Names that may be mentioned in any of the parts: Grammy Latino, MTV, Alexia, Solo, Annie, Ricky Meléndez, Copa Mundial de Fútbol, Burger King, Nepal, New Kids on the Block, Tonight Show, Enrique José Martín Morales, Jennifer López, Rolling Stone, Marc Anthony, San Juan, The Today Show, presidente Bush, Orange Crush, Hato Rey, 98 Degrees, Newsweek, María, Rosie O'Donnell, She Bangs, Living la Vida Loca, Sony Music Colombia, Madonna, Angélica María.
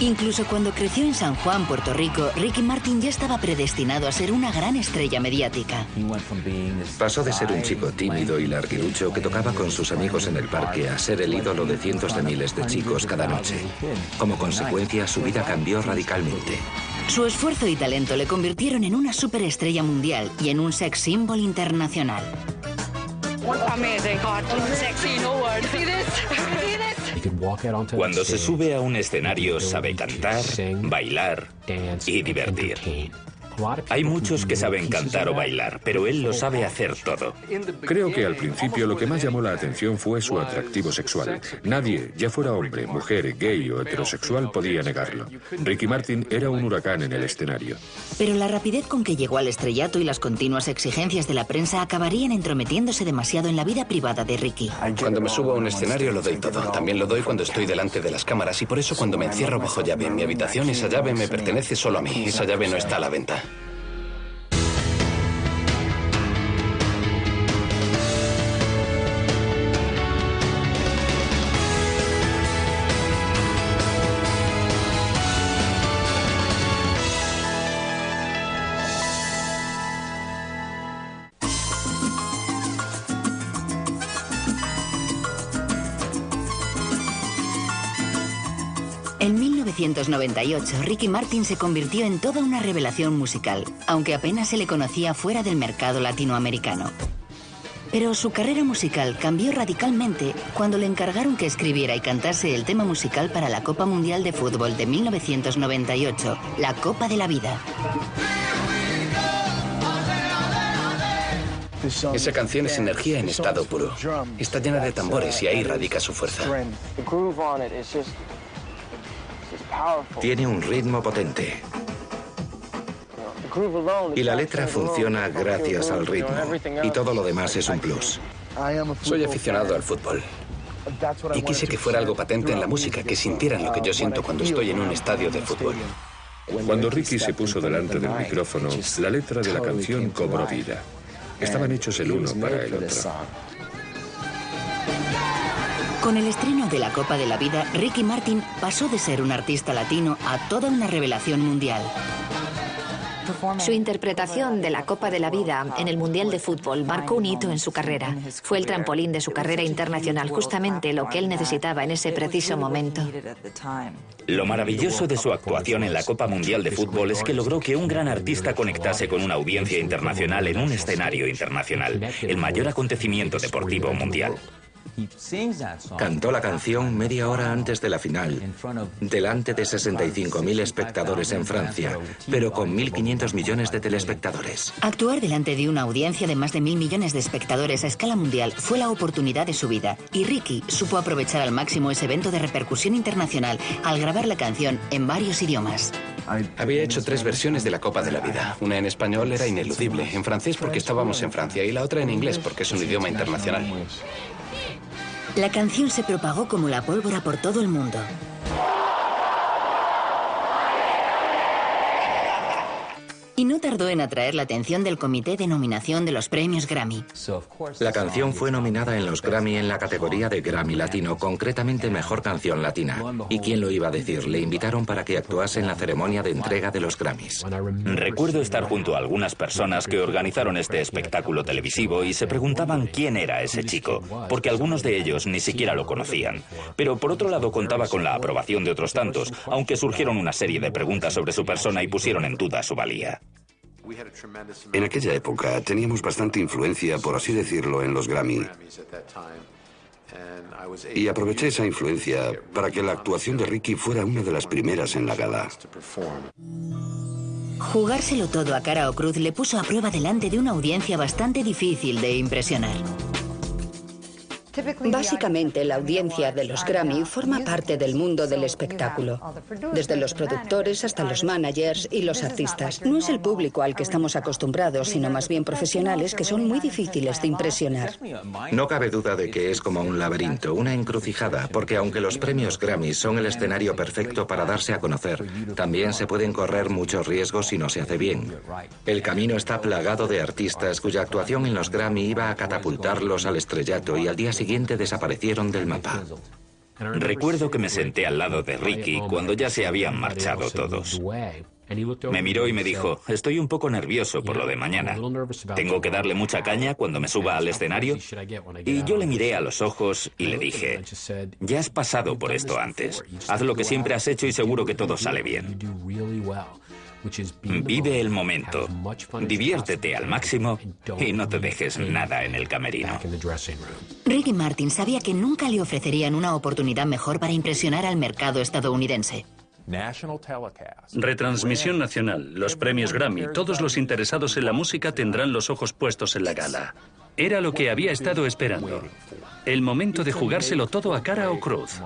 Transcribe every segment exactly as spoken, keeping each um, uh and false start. Incluso cuando creció en San Juan, Puerto Rico, Ricky Martin ya estaba predestinado a ser una gran estrella mediática. Pasó de ser un chico tímido y larguirucho que tocaba con sus amigos en el parque a ser el ídolo de cientos de miles de chicos cada noche. Como consecuencia, su vida cambió radicalmente. Su esfuerzo y talento le convirtieron en una superestrella mundial y en un sex symbol internacional. Cuando se sube a un escenario sabe cantar, bailar y divertir. Hay muchos que saben cantar o bailar, pero él lo sabe hacer todo. Creo que al principio lo que más llamó la atención fue su atractivo sexual. Nadie, ya fuera hombre, mujer, gay o heterosexual, podía negarlo. Ricky Martin era un huracán en el escenario. Pero la rapidez con que llegó al estrellato y las continuas exigencias de la prensa acabarían entrometiéndose demasiado en la vida privada de Ricky. Cuando me subo a un escenario lo doy todo. También lo doy cuando estoy delante de las cámaras y por eso cuando me encierro bajo llave en mi habitación, esa llave me pertenece solo a mí. Esa llave no está a la venta. En mil novecientos noventa y ocho, Ricky Martin se convirtió en toda una revelación musical, aunque apenas se le conocía fuera del mercado latinoamericano. Pero su carrera musical cambió radicalmente cuando le encargaron que escribiera y cantase el tema musical para la Copa Mundial de Fútbol de mil novecientos noventa y ocho, la Copa de la Vida. Esa canción es energía en estado puro. Está llena de tambores y ahí radica su fuerza. Tiene un ritmo potente. Y la letra funciona gracias al ritmo. Y todo lo demás es un plus. Soy aficionado al fútbol. Y quise que fuera algo patente en la música, que sintieran lo que yo siento cuando estoy en un estadio de fútbol. Cuando Ricky se puso delante del micrófono, la letra de la canción cobró vida. Estaban hechos el uno para el otro. Con el estreno de la Copa de la Vida, Ricky Martin pasó de ser un artista latino a toda una revelación mundial. Su interpretación de la Copa de la Vida en el Mundial de Fútbol marcó un hito en su carrera. Fue el trampolín de su carrera internacional, justamente lo que él necesitaba en ese preciso momento. Lo maravilloso de su actuación en la Copa Mundial de Fútbol es que logró que un gran artista conectase con una audiencia internacional en un escenario internacional, el mayor acontecimiento deportivo mundial. Cantó la canción media hora antes de la final, delante de sesenta y cinco mil espectadores en Francia, pero con mil quinientos millones de telespectadores. Actuar delante de una audiencia de más de mil millones de espectadores a escala mundial fue la oportunidad de su vida, y Ricky supo aprovechar al máximo ese evento de repercusión internacional al grabar la canción en varios idiomas. Había hecho tres versiones de la Copa de la Vida. Una en español era ineludible, en francés porque estábamos en Francia, y la otra en inglés porque es un idioma internacional. La canción se propagó como la pólvora por todo el mundo. Y no tardó en atraer la atención del comité de nominación de los premios Grammy. La canción fue nominada en los Grammy en la categoría de Grammy Latino, concretamente Mejor Canción Latina. ¿Y quién lo iba a decir? Le invitaron para que actuase en la ceremonia de entrega de los Grammys. Recuerdo estar junto a algunas personas que organizaron este espectáculo televisivo y se preguntaban quién era ese chico, porque algunos de ellos ni siquiera lo conocían. Pero por otro lado contaba con la aprobación de otros tantos, aunque surgieron una serie de preguntas sobre su persona y pusieron en duda su valía. En aquella época teníamos bastante influencia, por así decirlo, en los Grammy. Y aproveché esa influencia para que la actuación de Ricky fuera una de las primeras en la gala. Jugárselo todo a cara o cruz le puso a prueba delante de una audiencia bastante difícil de impresionar. Básicamente, la audiencia de los Grammy forma parte del mundo del espectáculo, desde los productores hasta los managers y los artistas. No es el público al que estamos acostumbrados, sino más bien profesionales que son muy difíciles de impresionar. No cabe duda de que es como un laberinto, una encrucijada, porque aunque los premios Grammy son el escenario perfecto para darse a conocer, también se pueden correr muchos riesgos si no se hace bien. El camino está plagado de artistas cuya actuación en los Grammy iba a catapultarlos al estrellato y al día siguiente desaparecieron del mapa. Recuerdo que me senté al lado de Ricky cuando ya se habían marchado todos. Me miró y me dijo, estoy un poco nervioso por lo de mañana. ¿Tengo que darle mucha caña cuando me suba al escenario? Y yo le miré a los ojos y le dije, ya has pasado por esto antes. Haz lo que siempre has hecho y seguro que todo sale bien. Vive el momento, diviértete al máximo y no te dejes nada en el camerino. Ricky Martin sabía que nunca le ofrecerían una oportunidad mejor para impresionar al mercado estadounidense. Retransmisión nacional, los premios Grammy, todos los interesados en la música tendrán los ojos puestos en la gala. Era lo que había estado esperando, el momento de jugárselo todo a cara o cruz.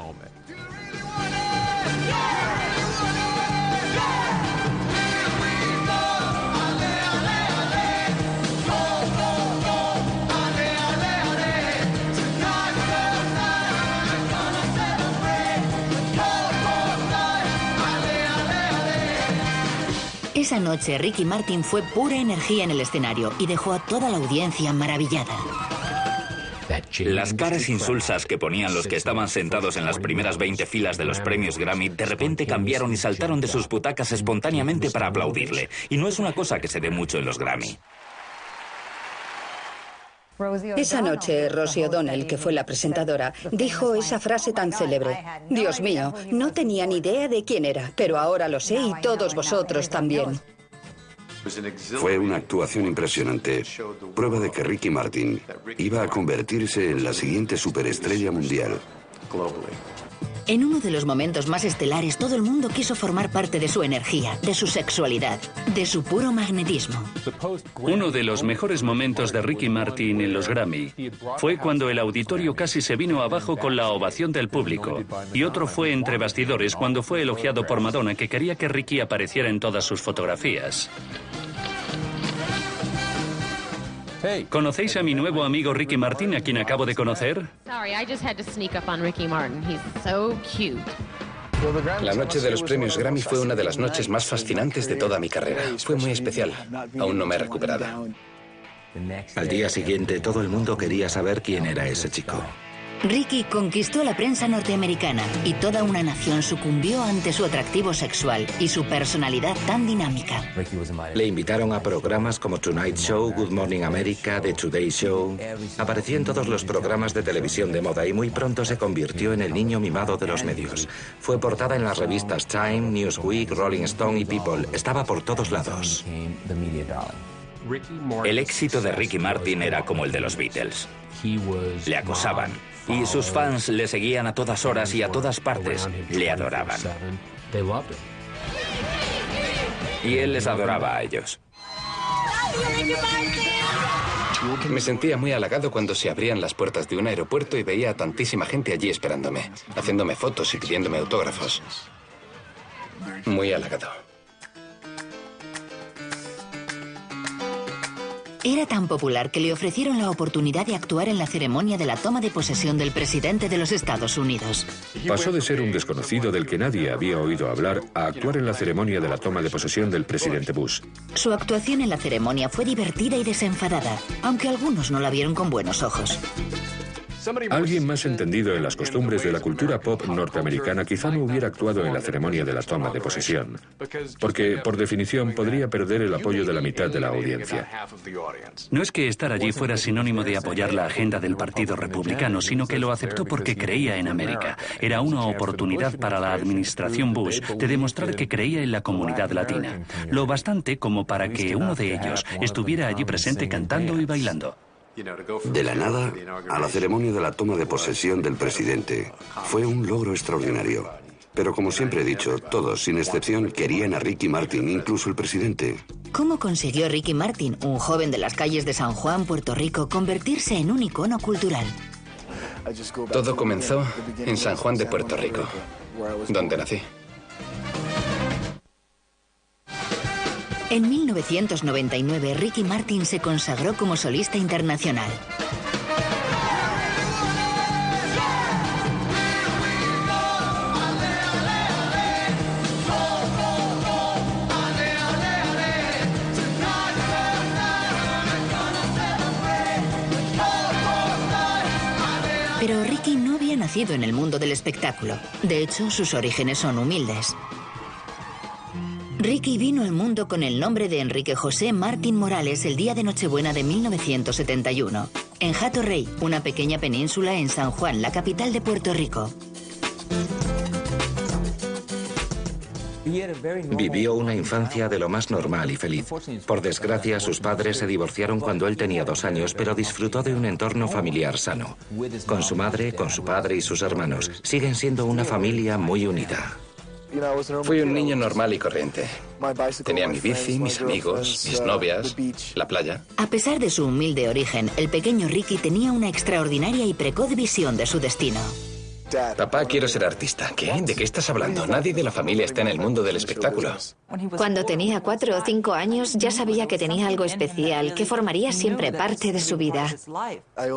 Esa noche, Ricky Martin fue pura energía en el escenario y dejó a toda la audiencia maravillada. Las caras insulsas que ponían los que estaban sentados en las primeras veinte filas de los premios Grammy de repente cambiaron y saltaron de sus butacas espontáneamente para aplaudirle. Y no es una cosa que se dé mucho en los Grammy. Esa noche, Rosie O'Donnell, que fue la presentadora, dijo esa frase tan célebre. Dios mío, no tenía ni idea de quién era, pero ahora lo sé y todos vosotros también. Fue una actuación impresionante, prueba de que Ricky Martin iba a convertirse en la siguiente superestrella mundial. En uno de los momentos más estelares, todo el mundo quiso formar parte de su energía, de su sexualidad, de su puro magnetismo. Uno de los mejores momentos de Ricky Martin en los Grammy fue cuando el auditorio casi se vino abajo con la ovación del público, y otro fue entre bastidores cuando fue elogiado por Madonna, que quería que Ricky apareciera en todas sus fotografías. ¿Conocéis a mi nuevo amigo Ricky Martin, a quien acabo de conocer? La noche de los premios Grammy fue una de las noches más fascinantes de toda mi carrera. Fue muy especial. Aún no me he recuperado. Al día siguiente, todo el mundo quería saber quién era ese chico. Ricky conquistó la prensa norteamericana y toda una nación sucumbió ante su atractivo sexual y su personalidad tan dinámica. Le invitaron a programas como Tonight Show, Good Morning America, The Today Show. Aparecía en todos los programas de televisión de moda y muy pronto se convirtió en el niño mimado de los medios. Fue portada en las revistas Time, Newsweek, Rolling Stone y People. Estaba por todos lados. El éxito de Ricky Martin era como el de los Beatles. Le acosaban. Y sus fans le seguían a todas horas y a todas partes. Le adoraban. Y él les adoraba a ellos. Me sentía muy halagado cuando se abrían las puertas de un aeropuerto y veía a tantísima gente allí esperándome, haciéndome fotos y pidiéndome autógrafos. Muy halagado. Era tan popular que le ofrecieron la oportunidad de actuar en la ceremonia de la toma de posesión del presidente de los Estados Unidos. Pasó de ser un desconocido del que nadie había oído hablar a actuar en la ceremonia de la toma de posesión del presidente Bush. Su actuación en la ceremonia fue divertida y desenfadada, aunque algunos no la vieron con buenos ojos. Alguien más entendido en las costumbres de la cultura pop norteamericana quizá no hubiera actuado en la ceremonia de la toma de posesión, porque, por definición, podría perder el apoyo de la mitad de la audiencia. No es que estar allí fuera sinónimo de apoyar la agenda del Partido Republicano, sino que lo aceptó porque creía en América. Era una oportunidad para la administración Bush de demostrar que creía en la comunidad latina, lo bastante como para que uno de ellos estuviera allí presente cantando y bailando. De la nada a la ceremonia de la toma de posesión del presidente. Fue un logro extraordinario. Pero como siempre he dicho, todos, sin excepción, querían a Ricky Martin, incluso el presidente. ¿Cómo consiguió Ricky Martin, un joven de las calles de San Juan, Puerto Rico, convertirse en un icono cultural? Todo comenzó en San Juan de Puerto Rico, donde nací. En mil novecientos noventa y nueve, Ricky Martin se consagró como solista internacional. Pero Ricky no había nacido en el mundo del espectáculo. De hecho, sus orígenes son humildes. Ricky vino al mundo con el nombre de Enrique José Martín Morales el día de Nochebuena de mil novecientos setenta y uno, en Hato Rey, una pequeña península en San Juan, la capital de Puerto Rico. Vivió una infancia de lo más normal y feliz. Por desgracia, sus padres se divorciaron cuando él tenía dos años, pero disfrutó de un entorno familiar sano. Con su madre, con su padre y sus hermanos, siguen siendo una familia muy unida. Fui un niño normal y corriente. Tenía mi bici, mis amigos, mis novias, la playa. A pesar de su humilde origen, el pequeño Ricky tenía una extraordinaria y precoz visión de su destino. Papá, quiero ser artista. ¿Qué? ¿De qué estás hablando? Nadie de la familia está en el mundo del espectáculo. Cuando tenía cuatro o cinco años, ya sabía que tenía algo especial, que formaría siempre parte de su vida.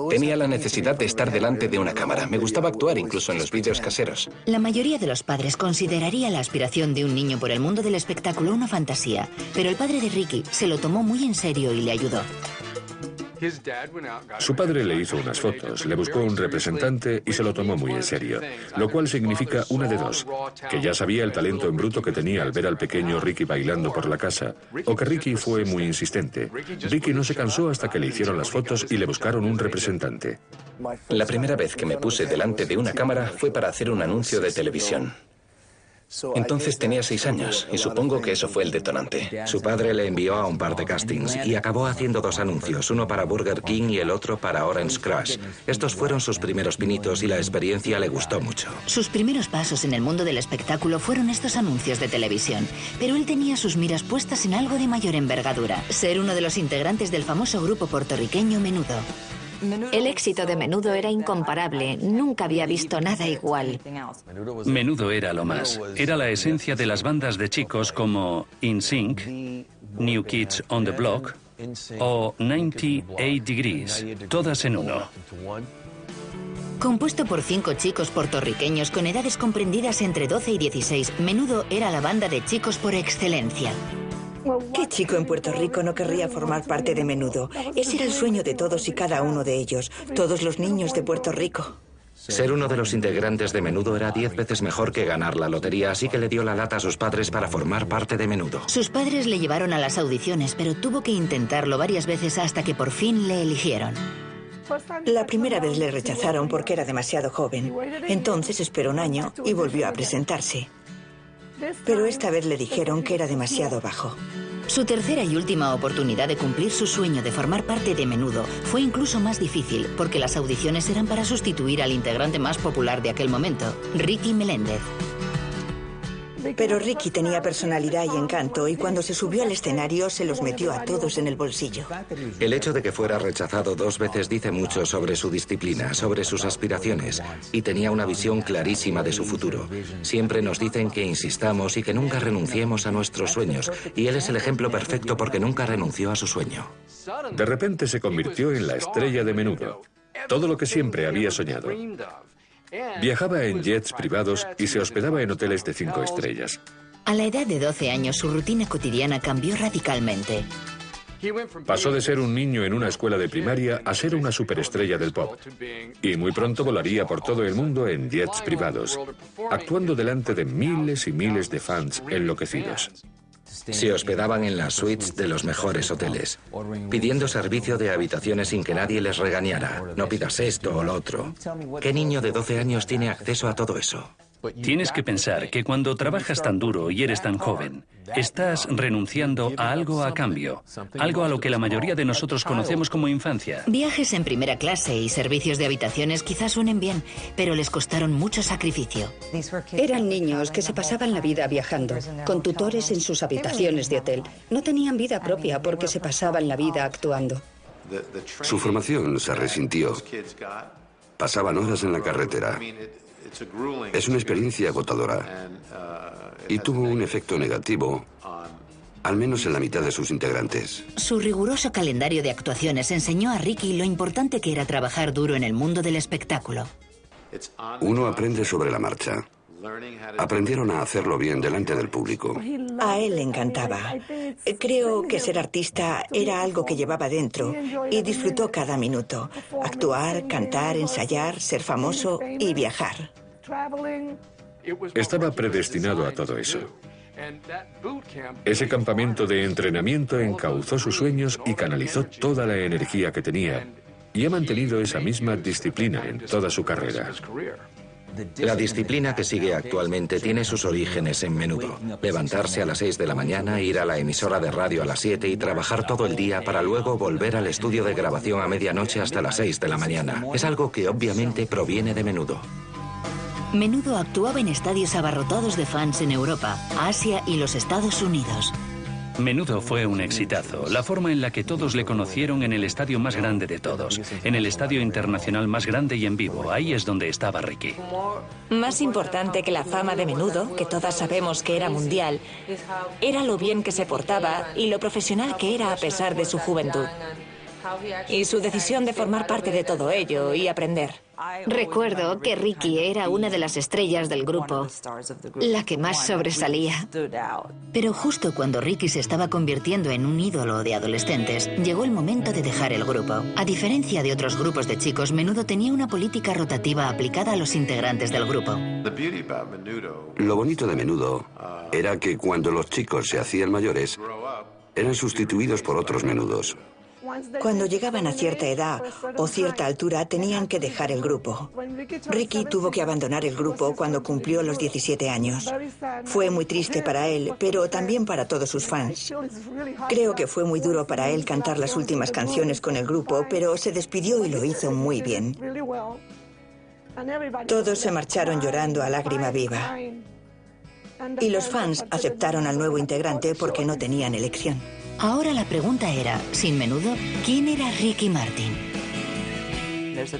Tenía la necesidad de estar delante de una cámara. Me gustaba actuar, incluso en los vídeos caseros. La mayoría de los padres consideraría la aspiración de un niño por el mundo del espectáculo una fantasía, pero el padre de Ricky se lo tomó muy en serio y le ayudó. Su padre le hizo unas fotos, le buscó un representante y se lo tomó muy en serio, lo cual significa una de dos, que ya sabía el talento en bruto que tenía al ver al pequeño Ricky bailando por la casa, o que Ricky fue muy insistente. Ricky no se cansó hasta que le hicieron las fotos y le buscaron un representante. La primera vez que me puse delante de una cámara fue para hacer un anuncio de televisión. Entonces tenía seis años, y supongo que eso fue el detonante. Su padre le envió a un par de castings y acabó haciendo dos anuncios, uno para Burger King y el otro para Orange Crush. Estos fueron sus primeros pinitos y la experiencia le gustó mucho. Sus primeros pasos en el mundo del espectáculo fueron estos anuncios de televisión, pero él tenía sus miras puestas en algo de mayor envergadura, ser uno de los integrantes del famoso grupo puertorriqueño Menudo. El éxito de Menudo era incomparable, nunca había visto nada igual. Menudo era lo más, era la esencia de las bandas de chicos como In Sync, New Kids on the Block o noventa y ocho Degrees, todas en uno. Compuesto por cinco chicos puertorriqueños con edades comprendidas entre doce y dieciséis, Menudo era la banda de chicos por excelencia. ¿Qué chico en Puerto Rico no querría formar parte de Menudo? Ese era el sueño de todos y cada uno de ellos, todos los niños de Puerto Rico. Ser uno de los integrantes de Menudo era diez veces mejor que ganar la lotería, así que le dio la lata a sus padres para formar parte de Menudo. Sus padres le llevaron a las audiciones, pero tuvo que intentarlo varias veces hasta que por fin le eligieron. La primera vez le rechazaron porque era demasiado joven. Entonces esperó un año y volvió a presentarse. Pero esta vez le dijeron que era demasiado bajo. Su tercera y última oportunidad de cumplir su sueño de formar parte de Menudo fue incluso más difícil, porque las audiciones eran para sustituir al integrante más popular de aquel momento, Ricky Meléndez. Pero Ricky tenía personalidad y encanto, y cuando se subió al escenario se los metió a todos en el bolsillo. El hecho de que fuera rechazado dos veces dice mucho sobre su disciplina, sobre sus aspiraciones, y tenía una visión clarísima de su futuro. Siempre nos dicen que insistamos y que nunca renunciemos a nuestros sueños, y él es el ejemplo perfecto porque nunca renunció a su sueño. De repente se convirtió en la estrella de Menudo, todo lo que siempre había soñado. Viajaba en jets privados y se hospedaba en hoteles de cinco estrellas. A la edad de doce años, su rutina cotidiana cambió radicalmente. Pasó de ser un niño en una escuela de primaria a ser una superestrella del pop. Y muy pronto volaría por todo el mundo en jets privados, actuando delante de miles y miles de fans enloquecidos. Se hospedaban en las suites de los mejores hoteles, pidiendo servicio de habitaciones sin que nadie les regañara. No pidas esto o lo otro. ¿Qué niño de doce años tiene acceso a todo eso? Tienes que pensar que cuando trabajas tan duro y eres tan joven, estás renunciando a algo a cambio, algo a lo que la mayoría de nosotros conocemos como infancia. Viajes en primera clase y servicios de habitaciones quizás suenen bien, pero les costaron mucho sacrificio. Eran niños que se pasaban la vida viajando, con tutores en sus habitaciones de hotel. No tenían vida propia porque se pasaban la vida actuando. Su formación se resintió. Pasaban horas en la carretera. Es una experiencia agotadora y tuvo un efecto negativo, al menos en la mitad de sus integrantes. Su riguroso calendario de actuaciones enseñó a Ricky lo importante que era trabajar duro en el mundo del espectáculo. Uno aprende sobre la marcha. Aprendieron a hacerlo bien delante del público. A él le encantaba. Creo que ser artista era algo que llevaba dentro y disfrutó cada minuto. Actuar, cantar, ensayar, ser famoso y viajar. Estaba predestinado a todo eso. Ese campamento de entrenamiento encauzó sus sueños y canalizó toda la energía que tenía, y ha mantenido esa misma disciplina en toda su carrera. La disciplina que sigue actualmente tiene sus orígenes en Menudo. Levantarse a las seis de la mañana, ir a la emisora de radio a las siete y trabajar todo el día para luego volver al estudio de grabación a medianoche hasta las seis de la mañana. Es algo que obviamente proviene de Menudo. Menudo actuaba en estadios abarrotados de fans en Europa, Asia y los Estados Unidos. Menudo fue un exitazo. La forma en la que todos le conocieron en el estadio más grande de todos, en el estadio internacional más grande y en vivo. Ahí es donde estaba Ricky. Más importante que la fama de Menudo, que todas sabemos que era mundial, era lo bien que se portaba y lo profesional que era a pesar de su juventud. Y su decisión de formar parte de todo ello y aprender. Recuerdo que Ricky era una de las estrellas del grupo, la que más sobresalía. Pero justo cuando Ricky se estaba convirtiendo en un ídolo de adolescentes, llegó el momento de dejar el grupo. A diferencia de otros grupos de chicos, Menudo tenía una política rotativa aplicada a los integrantes del grupo. Lo bonito de Menudo era que cuando los chicos se hacían mayores, eran sustituidos por otros Menudos. Cuando llegaban a cierta edad o cierta altura, tenían que dejar el grupo. Ricky tuvo que abandonar el grupo cuando cumplió los diecisiete años. Fue muy triste para él, pero también para todos sus fans. Creo que fue muy duro para él cantar las últimas canciones con el grupo, pero se despidió y lo hizo muy bien. Todos se marcharon llorando a lágrima viva. Y los fans aceptaron al nuevo integrante porque no tenían elección. Ahora la pregunta era, sin Menudo, ¿quién era Ricky Martin?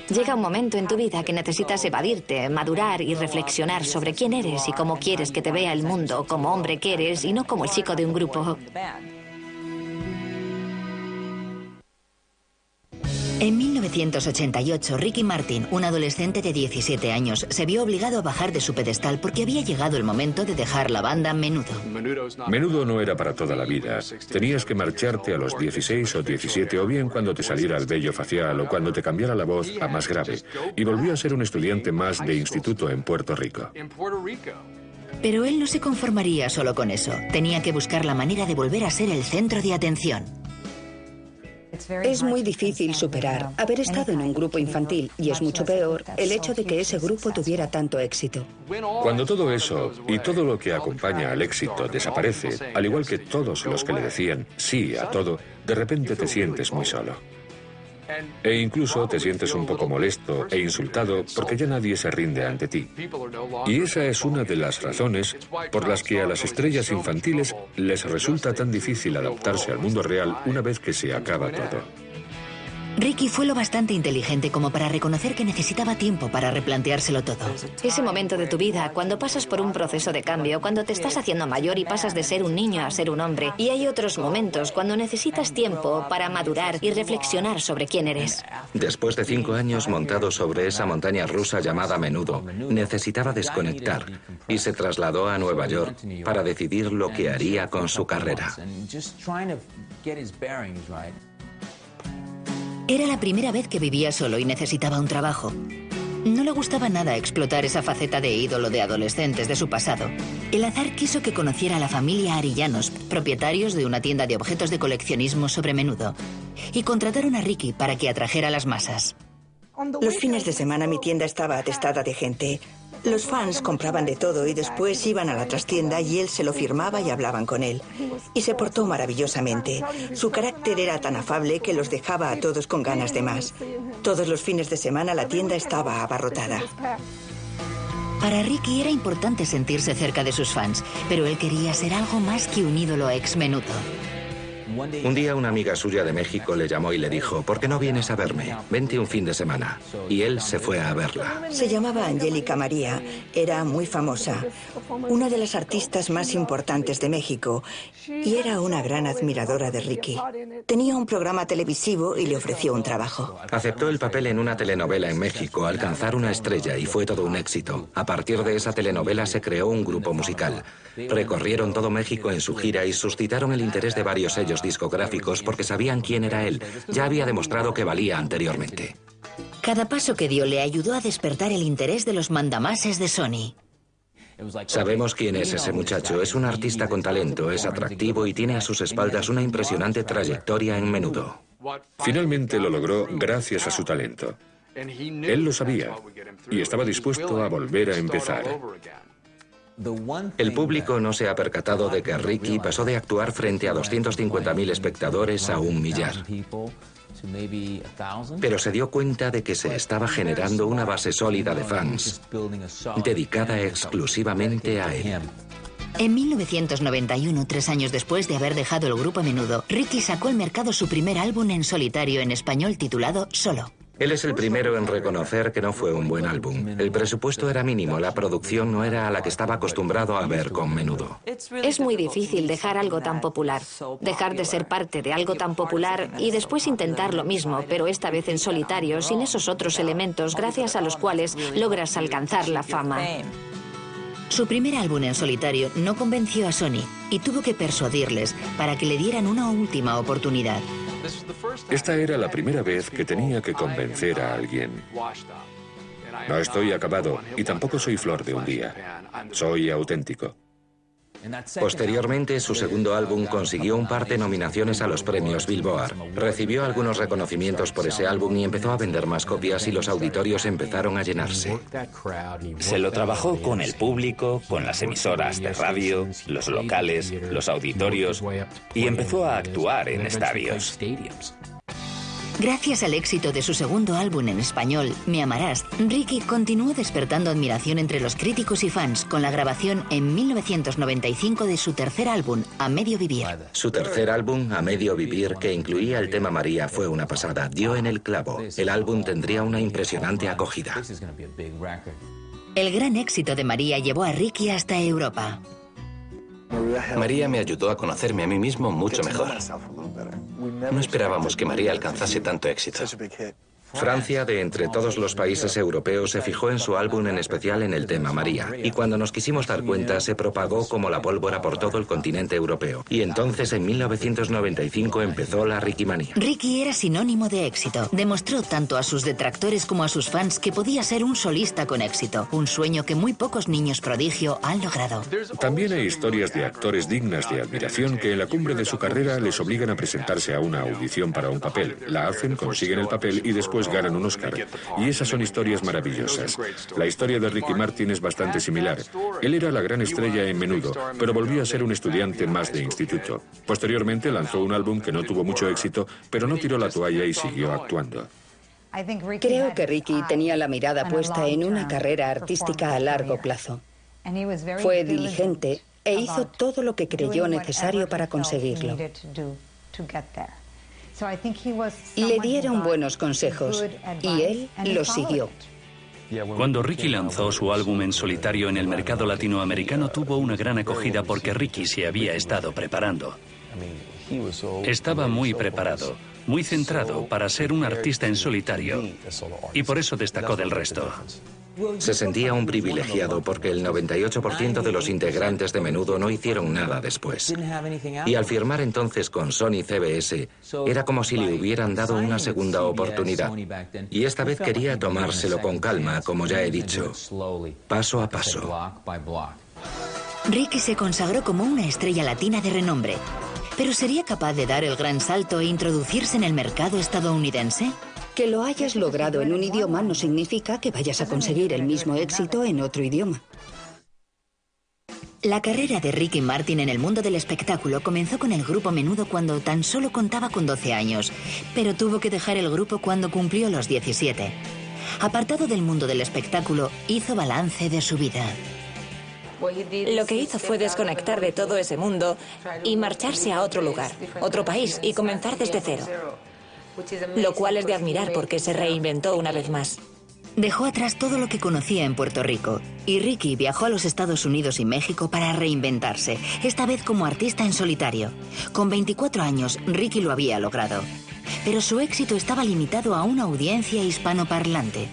Llega un momento en tu vida que necesitas evadirte, madurar y reflexionar sobre quién eres y cómo quieres que te vea el mundo, como hombre que eres y no como el chico de un grupo. En mil novecientos ochenta y ocho, Ricky Martin, un adolescente de diecisiete años, se vio obligado a bajar de su pedestal porque había llegado el momento de dejar la banda Menudo. Menudo no era para toda la vida. Tenías que marcharte a los dieciséis o diecisiete, o bien cuando te saliera el vello facial o cuando te cambiara la voz a más grave. Y volvió a ser un estudiante más de instituto en Puerto Rico. Pero él no se conformaría solo con eso. Tenía que buscar la manera de volver a ser el centro de atención. Es muy difícil superar haber estado en un grupo infantil y es mucho peor el hecho de que ese grupo tuviera tanto éxito. Cuando todo eso y todo lo que acompaña al éxito desaparece, al igual que todos los que le decían sí a todo, de repente te sientes muy solo. E incluso te sientes un poco molesto e insultado porque ya nadie se rinde ante ti. Y esa es una de las razones por las que a las estrellas infantiles les resulta tan difícil adaptarse al mundo real una vez que se acaba todo. Ricky fue lo bastante inteligente como para reconocer que necesitaba tiempo para replanteárselo todo. Ese momento de tu vida, cuando pasas por un proceso de cambio, cuando te estás haciendo mayor y pasas de ser un niño a ser un hombre. Y hay otros momentos cuando necesitas tiempo para madurar y reflexionar sobre quién eres. Después de cinco años montado sobre esa montaña rusa llamada Menudo, necesitaba desconectar y se trasladó a Nueva York para decidir lo que haría con su carrera. Era la primera vez que vivía solo y necesitaba un trabajo. No le gustaba nada explotar esa faceta de ídolo de adolescentes de su pasado. El azar quiso que conociera a la familia Arillanos, propietarios de una tienda de objetos de coleccionismo sobre Menudo, y contrataron a Ricky para que atrajera a las masas. Los fines de semana mi tienda estaba atestada de gente. Los fans compraban de todo y después iban a la trastienda y él se lo firmaba y hablaban con él. Y se portó maravillosamente. Su carácter era tan afable que los dejaba a todos con ganas de más. Todos los fines de semana la tienda estaba abarrotada. Para Ricky era importante sentirse cerca de sus fans, pero él quería ser algo más que un ídolo ex Menudo. Un día una amiga suya de México le llamó y le dijo, ¿por qué no vienes a verme? Vente un fin de semana. Y él se fue a verla. Se llamaba Angélica María, era muy famosa, una de las artistas más importantes de México y era una gran admiradora de Ricky. Tenía un programa televisivo y le ofreció un trabajo. Aceptó el papel en una telenovela en México, Alcanzar una estrella, y fue todo un éxito. A partir de esa telenovela se creó un grupo musical. Recorrieron todo México en su gira y suscitaron el interés de varios sellos discográficos porque sabían quién era él. Ya había demostrado que valía anteriormente. Cada paso que dio le ayudó a despertar el interés de los mandamases de Sony. Sabemos quién es ese muchacho. Es un artista con talento, es atractivo y tiene a sus espaldas una impresionante trayectoria en Menudo. Finalmente lo logró gracias a su talento. Él lo sabía y estaba dispuesto a volver a empezar. El público no se ha percatado de que Ricky pasó de actuar frente a doscientos cincuenta mil espectadores a un millar. Pero se dio cuenta de que se estaba generando una base sólida de fans dedicada exclusivamente a él. En mil novecientos noventa y uno, tres años después de haber dejado el grupo Menudo, Ricky sacó al mercado su primer álbum en solitario en español titulado Solo. Él es el primero en reconocer que no fue un buen álbum. El presupuesto era mínimo, la producción no era a la que estaba acostumbrado a ver con Menudo. Es muy difícil dejar algo tan popular, dejar de ser parte de algo tan popular y después intentar lo mismo, pero esta vez en solitario, sin esos otros elementos gracias a los cuales logras alcanzar la fama. Su primer álbum en solitario no convenció a Sony y tuvo que persuadirles para que le dieran una última oportunidad. Esta era la primera vez que tenía que convencer a alguien. No estoy acabado y tampoco soy flor de un día. Soy auténtico. Posteriormente, su segundo álbum consiguió un par de nominaciones a los premios Billboard. Recibió algunos reconocimientos por ese álbum y empezó a vender más copias y los auditorios empezaron a llenarse. Se lo trabajó con el público, con las emisoras de radio, los locales, los auditorios y empezó a actuar en estadios. Gracias al éxito de su segundo álbum en español, Me Amarás, Ricky continuó despertando admiración entre los críticos y fans con la grabación en mil novecientos noventa y cinco de su tercer álbum, A Medio Vivir. Su tercer álbum, A Medio Vivir, que incluía el tema María, fue una pasada. Dio en el clavo. El álbum tendría una impresionante acogida. El gran éxito de María llevó a Ricky hasta Europa. María me ayudó a conocerme a mí mismo mucho mejor. No esperábamos que María alcanzase tanto éxito. Francia, de entre todos los países europeos, se fijó en su álbum, en especial en el tema María. Y cuando nos quisimos dar cuenta, se propagó como la pólvora por todo el continente europeo. Y entonces, en mil novecientos noventa y cinco, empezó la Rickymanía. Ricky era sinónimo de éxito. Demostró tanto a sus detractores como a sus fans que podía ser un solista con éxito. Un sueño que muy pocos niños prodigio han logrado. También hay historias de actores dignas de admiración que en la cumbre de su carrera les obligan a presentarse a una audición para un papel. La hacen, consiguen el papel y después ganan un Oscar. Y esas son historias maravillosas. La historia de Ricky Martin es bastante similar. Él era la gran estrella en Menudo, pero volvió a ser un estudiante más de instituto. Posteriormente lanzó un álbum que no tuvo mucho éxito, pero no tiró la toalla y siguió actuando. Creo que Ricky tenía la mirada puesta en una carrera artística a largo plazo. Fue diligente e hizo todo lo que creyó necesario para conseguirlo. Le dieron buenos consejos y él los siguió. Cuando Ricky lanzó su álbum en solitario en el mercado latinoamericano, tuvo una gran acogida porque Ricky se había estado preparando. Estaba muy preparado, muy centrado para ser un artista en solitario y por eso destacó del resto. Se sentía un privilegiado porque el noventa y ocho por ciento de los integrantes de Menudo no hicieron nada después. Y al firmar entonces con Sony C B S, era como si le hubieran dado una segunda oportunidad. Y esta vez quería tomárselo con calma, como ya he dicho, paso a paso. Ricky se consagró como una estrella latina de renombre. ¿Pero sería capaz de dar el gran salto e introducirse en el mercado estadounidense? Que lo hayas logrado en un idioma no significa que vayas a conseguir el mismo éxito en otro idioma. La carrera de Ricky Martin en el mundo del espectáculo comenzó con el grupo Menudo cuando tan solo contaba con doce años, pero tuvo que dejar el grupo cuando cumplió los diecisiete. Apartado del mundo del espectáculo, hizo balance de su vida. Lo que hizo fue desconectar de todo ese mundo y marcharse a otro lugar, otro país, y comenzar desde cero. Lo cual es de admirar porque se reinventó una vez más. Dejó atrás todo lo que conocía en Puerto Rico y Ricky viajó a los Estados Unidos y México para reinventarse, esta vez como artista en solitario. Con veinticuatro años, Ricky lo había logrado, pero su éxito estaba limitado a una audiencia hispanoparlante.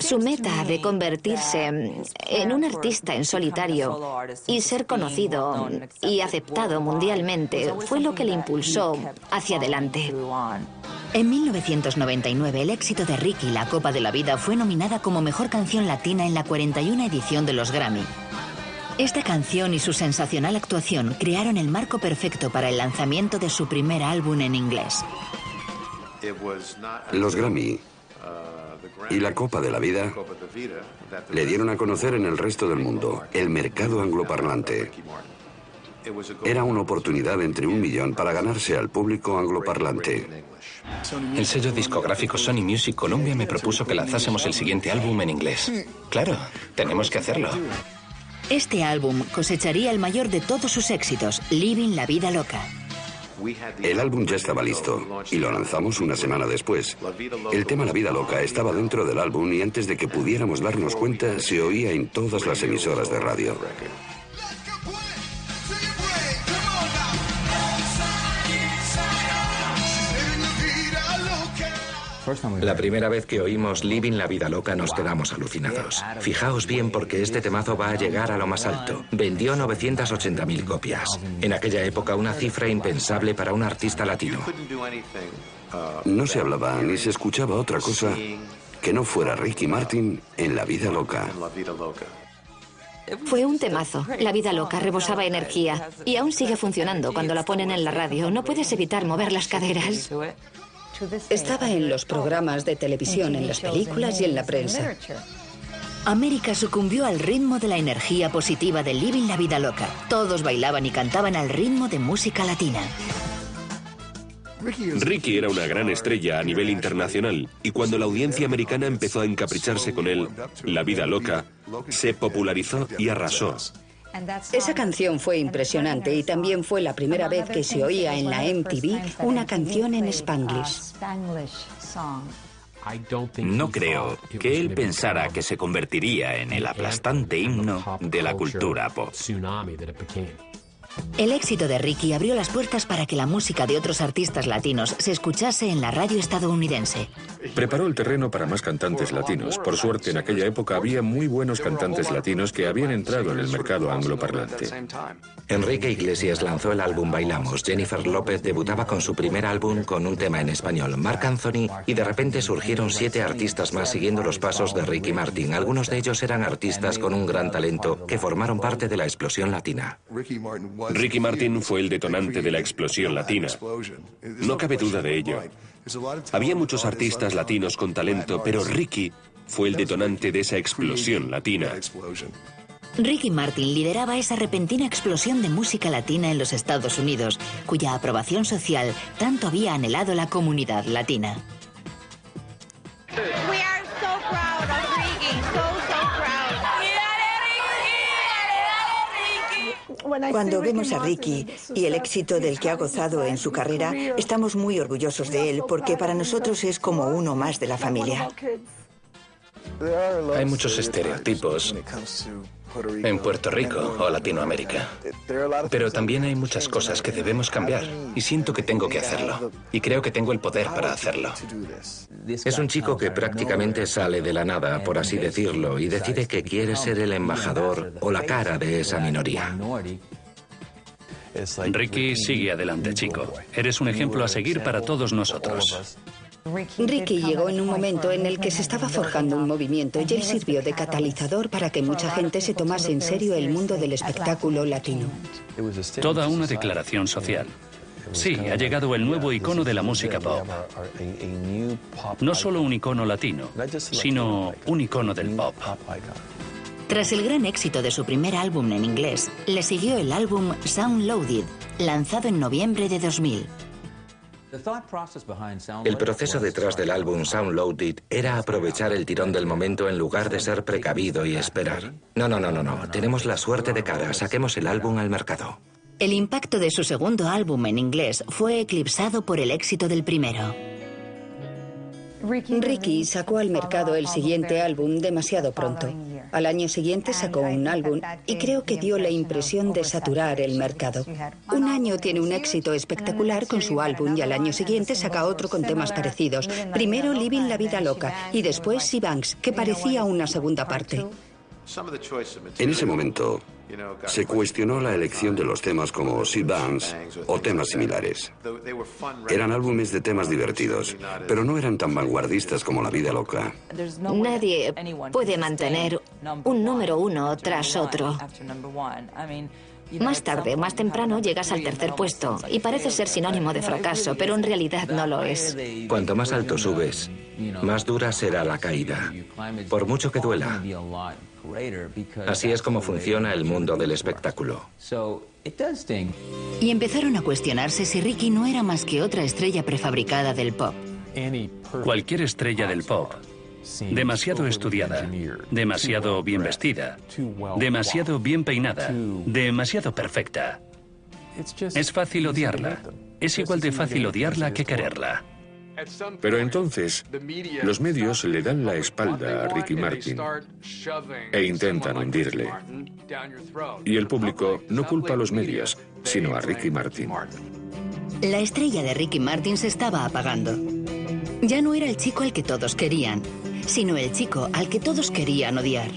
Su meta de convertirse en un artista en solitario y ser conocido y aceptado mundialmente fue lo que le impulsó hacia adelante. En mil novecientos noventa y nueve, el éxito de Ricky, la Copa de la Vida, fue nominada como Mejor Canción Latina en la cuarenta y una edición de los Grammy. Esta canción y su sensacional actuación crearon el marco perfecto para el lanzamiento de su primer álbum en inglés. Los Grammy y la Copa de la Vida le dieron a conocer en el resto del mundo, el mercado angloparlante. Era una oportunidad entre un millón para ganarse al público angloparlante. El sello discográfico Sony Music Colombia me propuso que lanzásemos el siguiente álbum en inglés. Claro, tenemos que hacerlo. Este álbum cosecharía el mayor de todos sus éxitos, Living la Vida Loca. El álbum ya estaba listo y lo lanzamos una semana después. El tema La Vida Loca estaba dentro del álbum y antes de que pudiéramos darnos cuenta se oía en todas las emisoras de radio. La primera vez que oímos Living la Vida Loca nos quedamos alucinados. Fijaos bien porque este temazo va a llegar a lo más alto. Vendió novecientas ochenta mil copias. En aquella época una cifra impensable para un artista latino. No se hablaba ni se escuchaba otra cosa que no fuera Ricky Martin en La Vida Loca. Fue un temazo. La Vida Loca rebosaba energía y aún sigue funcionando cuando la ponen en la radio. No puedes evitar mover las caderas. Estaba en los programas de televisión, en las películas y en la prensa. América sucumbió al ritmo de la energía positiva de Living la Vida Loca. Todos bailaban y cantaban al ritmo de música latina. Ricky era una gran estrella a nivel internacional y cuando la audiencia americana empezó a encapricharse con él, La Vida Loca se popularizó y arrasó. Esa canción fue impresionante y también fue la primera vez que se oía en la M T V una canción en Spanglish. No creo que él pensara que se convertiría en el aplastante himno de la cultura pop. El éxito de Ricky abrió las puertas para que la música de otros artistas latinos se escuchase en la radio estadounidense. Preparó el terreno para más cantantes latinos. Por suerte, en aquella época había muy buenos cantantes latinos que habían entrado en el mercado angloparlante. Enrique Iglesias lanzó el álbum Bailamos. Jennifer López debutaba con su primer álbum con un tema en español, Marc Anthony, y de repente surgieron siete artistas más siguiendo los pasos de Ricky Martin. Algunos de ellos eran artistas con un gran talento que formaron parte de la explosión latina. Ricky Martin fue el detonante de la explosión latina. No cabe duda de ello. Había muchos artistas latinos con talento, pero Ricky fue el detonante de esa explosión latina. Ricky Martin lideraba esa repentina explosión de música latina en los Estados Unidos, cuya aprobación social tanto había anhelado la comunidad latina. Cuando vemos a Ricky y el éxito del que ha gozado en su carrera, estamos muy orgullosos de él porque para nosotros es como uno más de la familia. Hay muchos estereotipos en Puerto Rico o Latinoamérica, pero también hay muchas cosas que debemos cambiar y siento que tengo que hacerlo y creo que tengo el poder para hacerlo. Es un chico que prácticamente sale de la nada, por así decirlo, y decide que quiere ser el embajador o la cara de esa minoría. Ricky, sigue adelante, chico. Eres un ejemplo a seguir para todos nosotros. Ricky llegó en un momento en el que se estaba forjando un movimiento y él sirvió de catalizador para que mucha gente se tomase en serio el mundo del espectáculo latino. Toda una declaración social. Sí, ha llegado el nuevo icono de la música pop. No solo un icono latino, sino un icono del pop. Tras el gran éxito de su primer álbum en inglés, le siguió el álbum Sound Loaded, lanzado en noviembre de dos mil. El proceso detrás del álbum Sound Loaded era aprovechar el tirón del momento en lugar de ser precavido y esperar. No, no, no, no, no. Tenemos la suerte de cara. Saquemos el álbum al mercado. El impacto de su segundo álbum en inglés fue eclipsado por el éxito del primero. Ricky sacó al mercado el siguiente álbum demasiado pronto. Al año siguiente sacó un álbum y creo que dio la impresión de saturar el mercado. Un año tiene un éxito espectacular con su álbum y al año siguiente saca otro con temas parecidos. Primero Living la Vida Loca y después She Bangs, que parecía una segunda parte. En ese momento se cuestionó la elección de los temas como She Bangs o temas similares. Eran álbumes de temas divertidos, pero no eran tan vanguardistas como La Vida Loca. Nadie puede mantener un número uno tras otro. Más tarde, más temprano, llegas al tercer puesto y parece ser sinónimo de fracaso, pero en realidad no lo es. Cuanto más alto subes, más dura será la caída, por mucho que duela. Así es como funciona el mundo del espectáculo. Y empezaron a cuestionarse si Ricky no era más que otra estrella prefabricada del pop. Cualquier estrella del pop, demasiado estudiada, demasiado bien vestida, demasiado bien peinada, demasiado perfecta. Es fácil odiarla. Es igual de fácil odiarla que quererla. Pero entonces, los medios le dan la espalda a Ricky Martin e intentan hundirle. Y el público no culpa a los medios, sino a Ricky Martin. La estrella de Ricky Martin se estaba apagando. Ya no era el chico al que todos querían, sino el chico al que todos querían odiar.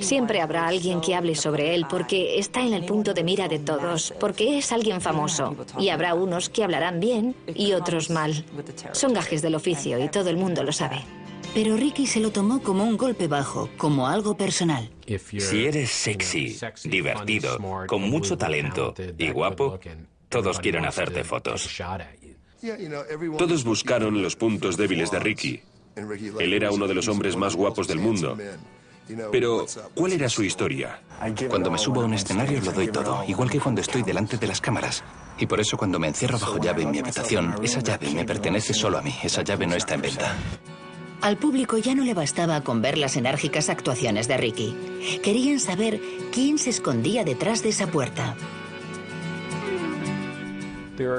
Siempre habrá alguien que hable sobre él porque está en el punto de mira de todos, porque es alguien famoso. Y habrá unos que hablarán bien y otros mal. Son gajes del oficio y todo el mundo lo sabe. Pero Ricky se lo tomó como un golpe bajo, como algo personal. Si eres sexy, divertido, con mucho talento y guapo, todos quieren hacerte fotos. Todos buscaron los puntos débiles de Ricky. Él era uno de los hombres más guapos del mundo. Pero, ¿cuál era su historia? Cuando me subo a un escenario lo doy todo, igual que cuando estoy delante de las cámaras. Y por eso cuando me encierro bajo llave en mi habitación, esa llave me pertenece solo a mí, esa llave no está en venta. Al público ya no le bastaba con ver las enérgicas actuaciones de Ricky. Querían saber quién se escondía detrás de esa puerta.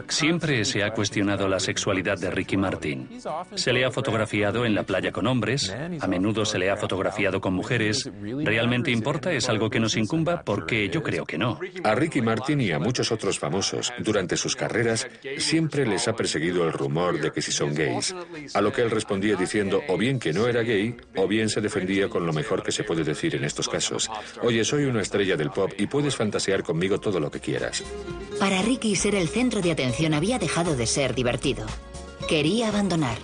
Siempre se ha cuestionado la sexualidad de Ricky Martin. Se le ha fotografiado en la playa con hombres, a menudo se le ha fotografiado con mujeres. ¿Realmente importa? ¿Es algo que nos incumba? Porque yo creo que no. A Ricky Martin y a muchos otros famosos, durante sus carreras, siempre les ha perseguido el rumor de que si son gays, a lo que él respondía diciendo o bien que no era gay, o bien se defendía con lo mejor que se puede decir en estos casos. Oye, soy una estrella del pop y puedes fantasear conmigo todo lo que quieras. Para Ricky ser el centro de De atención había dejado de ser divertido. Quería abandonar.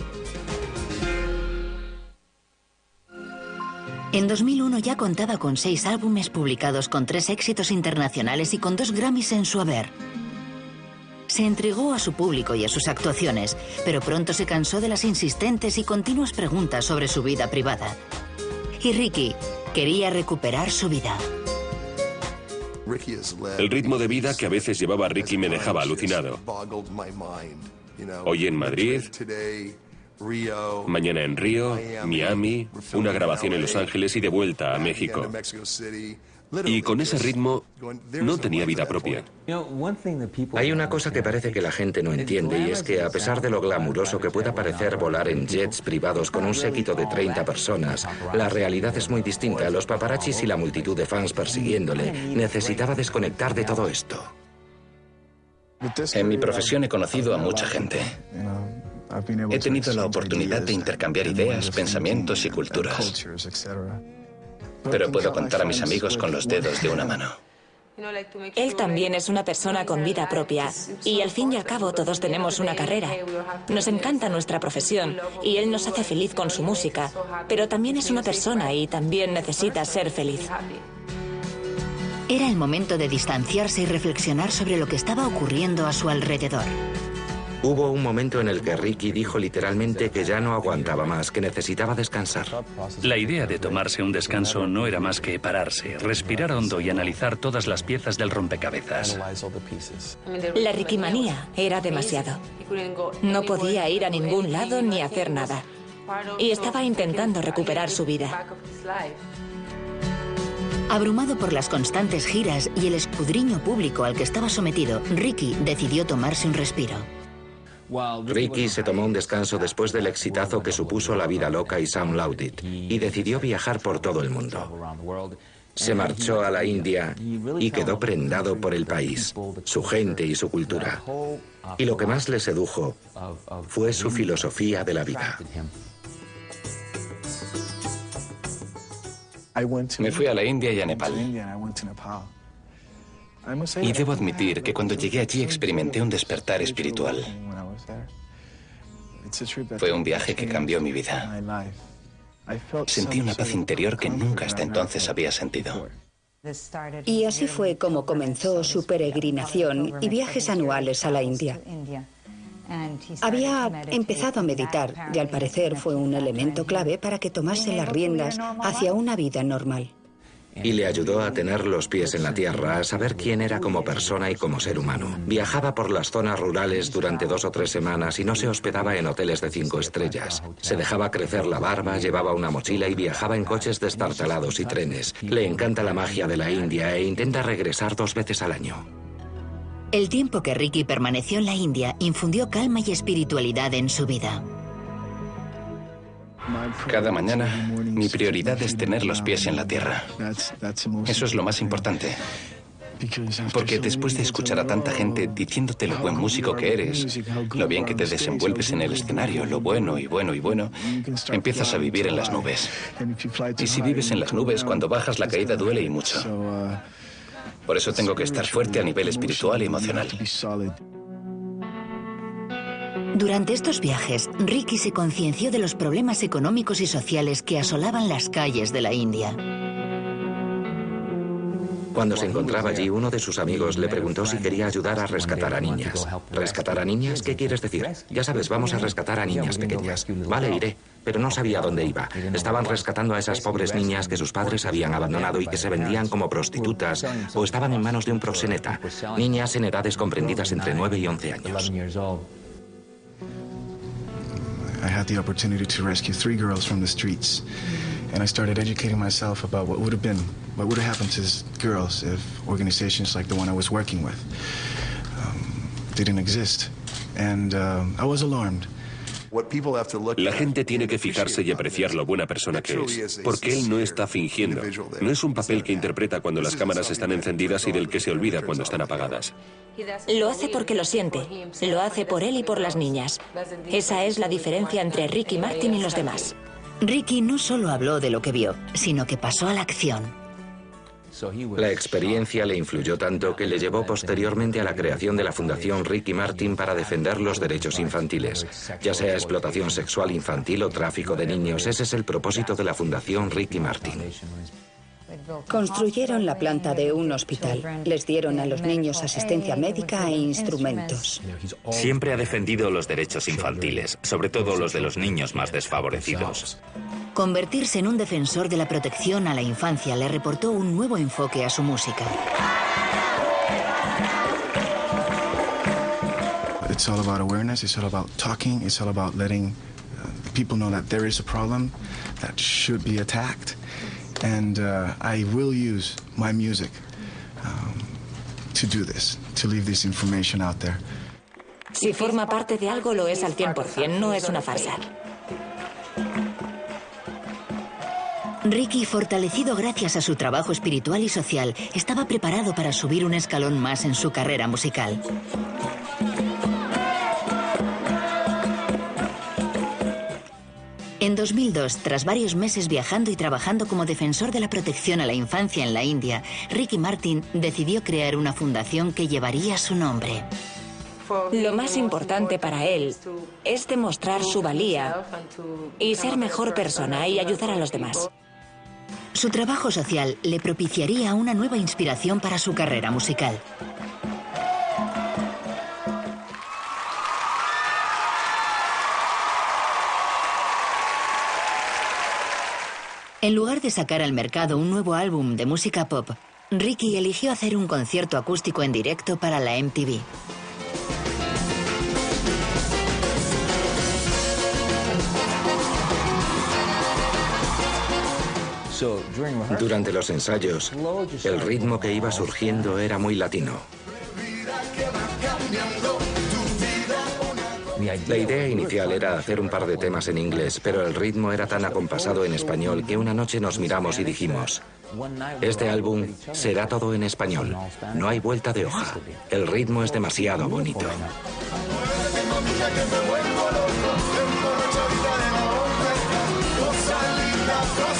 En dos mil uno ya contaba con seis álbumes publicados, con tres éxitos internacionales y con dos Grammys en su haber. Se entregó a su público y a sus actuaciones, pero pronto se cansó de las insistentes y continuas preguntas sobre su vida privada. Y Ricky quería recuperar su vida. El ritmo de vida que a veces llevaba Ricky me dejaba alucinado. Hoy en Madrid, mañana en Río, Miami, una grabación en Los Ángeles y de vuelta a México. Y con ese ritmo no tenía vida propia. Hay una cosa que parece que la gente no entiende y es que a pesar de lo glamuroso que pueda parecer volar en jets privados con un séquito de treinta personas, la realidad es muy distinta. Los paparazzis y la multitud de fans persiguiéndole. Necesitaba desconectar de todo esto. En mi profesión he conocido a mucha gente. He tenido la oportunidad de intercambiar ideas, pensamientos y culturas. Pero puedo contar a mis amigos con los dedos de una mano. Él también es una persona con vida propia y al fin y al cabo todos tenemos una carrera. Nos encanta nuestra profesión y él nos hace feliz con su música, pero también es una persona y también necesita ser feliz. Era el momento de distanciarse y reflexionar sobre lo que estaba ocurriendo a su alrededor. Hubo un momento en el que Ricky dijo literalmente que ya no aguantaba más, que necesitaba descansar. La idea de tomarse un descanso no era más que pararse, respirar hondo y analizar todas las piezas del rompecabezas. La Rickymanía era demasiado. No podía ir a ningún lado ni hacer nada. Y estaba intentando recuperar su vida. Abrumado por las constantes giras y el escudriño público al que estaba sometido, Ricky decidió tomarse un respiro. Ricky se tomó un descanso después del exitazo que supuso La Vida Loca y Sound Loaded, y decidió viajar por todo el mundo. Se marchó a la India y quedó prendado por el país, su gente y su cultura. Y lo que más le sedujo fue su filosofía de la vida. Me fui a la India y a Nepal. Y debo admitir que cuando llegué allí experimenté un despertar espiritual. Fue un viaje que cambió mi vida. Sentí una paz interior que nunca hasta entonces había sentido. Y así fue como comenzó su peregrinación y viajes anuales a la India. Había empezado a meditar y al parecer fue un elemento clave para que tomase las riendas hacia una vida normal. Y le ayudó a tener los pies en la tierra, a saber quién era como persona y como ser humano. Viajaba por las zonas rurales durante dos o tres semanas y no se hospedaba en hoteles de cinco estrellas. Se dejaba crecer la barba, llevaba una mochila y viajaba en coches destartalados y trenes. Le encanta la magia de la India e intenta regresar dos veces al año. El tiempo que Ricky permaneció en la India infundió calma y espiritualidad en su vida. Cada mañana, mi prioridad es tener los pies en la tierra. Eso es lo más importante. Porque después de escuchar a tanta gente diciéndote lo buen músico que eres, lo bien que te desenvuelves en el escenario, lo bueno y bueno y bueno, empiezas a vivir en las nubes. Y si vives en las nubes, cuando bajas la caída duele y mucho. Por eso tengo que estar fuerte a nivel espiritual y emocional. Durante estos viajes, Ricky se concienció de los problemas económicos y sociales que asolaban las calles de la India. Cuando se encontraba allí, uno de sus amigos le preguntó si quería ayudar a rescatar a niñas. ¿Rescatar a niñas? ¿Qué quieres decir? Ya sabes, vamos a rescatar a niñas pequeñas. Vale, iré. Pero no sabía dónde iba. Estaban rescatando a esas pobres niñas que sus padres habían abandonado y que se vendían como prostitutas o estaban en manos de un proxeneta. Niñas en edades comprendidas entre nueve y once años. I had the opportunity to rescue three girls from the streets, and I started educating myself about what would have been, what would have happened to these girls if organizations like the one I was working with um, didn't exist. And uh, I was alarmed. La gente tiene que fijarse y apreciar lo buena persona que es, porque él no está fingiendo. No es un papel que interpreta cuando las cámaras están encendidas y del que se olvida cuando están apagadas. Lo hace porque lo siente. Lo hace por él y por las niñas. Esa es la diferencia entre Ricky Martin y los demás. Ricky no solo habló de lo que vio, sino que pasó a la acción. La experiencia le influyó tanto que le llevó posteriormente a la creación de la Fundación Ricky Martin para defender los derechos infantiles, ya sea explotación sexual infantil o tráfico de niños. Ese es el propósito de la Fundación Ricky Martin. Construyeron la planta de un hospital. Les dieron a los niños asistencia médica e instrumentos. Siempre ha defendido los derechos infantiles, sobre todo los de los niños más desfavorecidos. Convertirse en un defensor de la protección a la infancia le reportó un nuevo enfoque a su música. It's all about awareness, it's all about talking, it's all about letting people know that there is a problem that should be attacked. And uh, I will use my music um, to do this, to leave this information out there. Si forma parte de algo, lo es al cien por cien, no es una farsa. Ricky, fortalecido gracias a su trabajo espiritual y social, estaba preparado para subir un escalón más en su carrera musical. En dos mil dos, tras varios meses viajando y trabajando como defensor de la protección a la infancia en la India, Ricky Martin decidió crear una fundación que llevaría su nombre. Lo más importante para él es demostrar su valía y ser mejor persona y ayudar a los demás. Su trabajo social le propiciaría una nueva inspiración para su carrera musical. En lugar de sacar al mercado un nuevo álbum de música pop, Ricky eligió hacer un concierto acústico en directo para la M T V. Durante los ensayos, el ritmo que iba surgiendo era muy latino. La idea inicial era hacer un par de temas en inglés, pero el ritmo era tan acompasado en español que una noche nos miramos y dijimos: este álbum será todo en español, no hay vuelta de hoja, el ritmo es demasiado bonito.